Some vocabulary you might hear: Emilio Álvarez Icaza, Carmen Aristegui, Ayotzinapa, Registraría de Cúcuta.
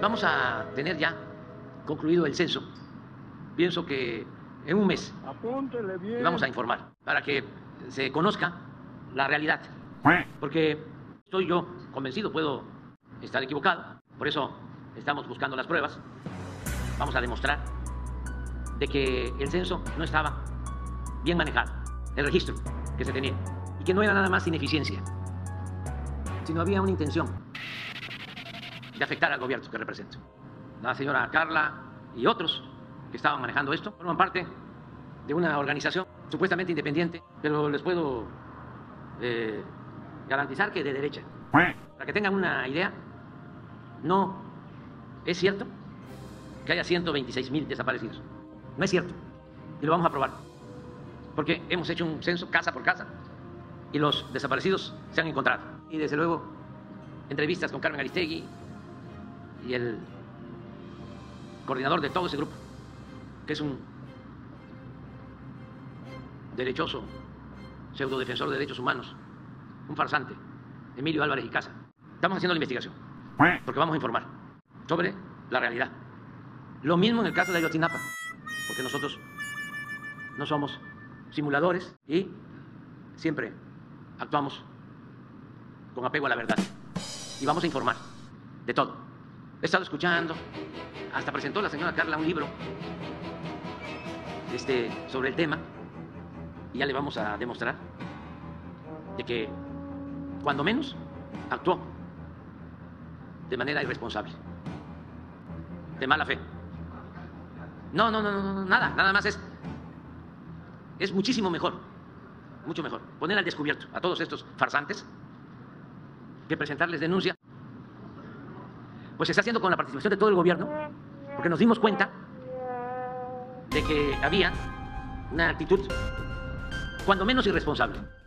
Vamos a tener ya concluido el censo. Pienso que en un mes le vamos a informar para que se conozca la realidad. Porque estoy yo convencido, puedo estar equivocado. Por eso estamos buscando las pruebas. Vamos a demostrar de que el censo no estaba bien manejado, el registro que se tenía, y que no era nada más ineficiencia, sino había una intención de afectar al gobierno que represento. La señora Carla y otros que estaban manejando esto forman parte de una organización supuestamente independiente, pero les puedo garantizar que de derecha. Para que tengan una idea, no es cierto que haya 126,000 desaparecidos. No es cierto. Y lo vamos a probar. Porque hemos hecho un censo casa por casa y los desaparecidos se han encontrado. Y desde luego, entrevistas con Carmen Aristegui y el coordinador de todo ese grupo, que es un derechoso, pseudo defensor de derechos humanos, un farsante, Emilio Álvarez Icaza. Estamos haciendo la investigación porque vamos a informar sobre la realidad. Lo mismo en el caso de Ayotzinapa, porque nosotros no somos simuladores y siempre actuamos con apego a la verdad. Y vamos a informar de todo. He estado escuchando, hasta presentó la señora Carla un libro sobre el tema, y ya le vamos a demostrar de que cuando menos actuó de manera irresponsable, de mala fe. No, nada más es muchísimo mejor, mucho mejor poner al descubierto a todos estos farsantes que presentarles denuncia. Pues se está haciendo con la participación de todo el gobierno, porque nos dimos cuenta de que había una actitud cuando menos irresponsable.